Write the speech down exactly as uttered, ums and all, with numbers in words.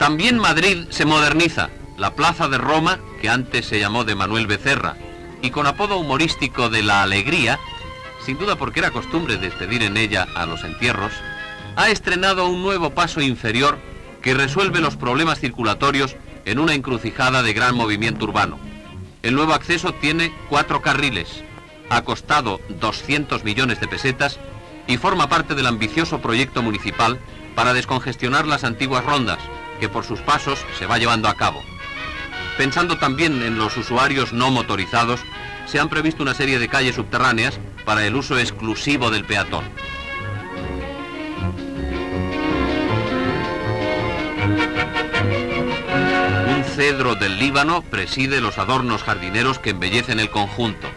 También Madrid se moderniza. La Plaza de Roma, que antes se llamó de Manuel Becerra, y con apodo humorístico de la Alegría, sin duda porque era costumbre despedir en ella a los entierros, ha estrenado un nuevo paso inferior que resuelve los problemas circulatorios en una encrucijada de gran movimiento urbano. El nuevo acceso tiene cuatro carriles, ha costado doscientos millones de pesetas y forma parte del ambicioso proyecto municipal para descongestionar las antiguas rondas, que por sus pasos se va llevando a cabo. Pensando también en los usuarios no motorizados, se han previsto una serie de calles subterráneas para el uso exclusivo del peatón. Un cedro del Líbano preside los adornos jardineros que embellecen el conjunto.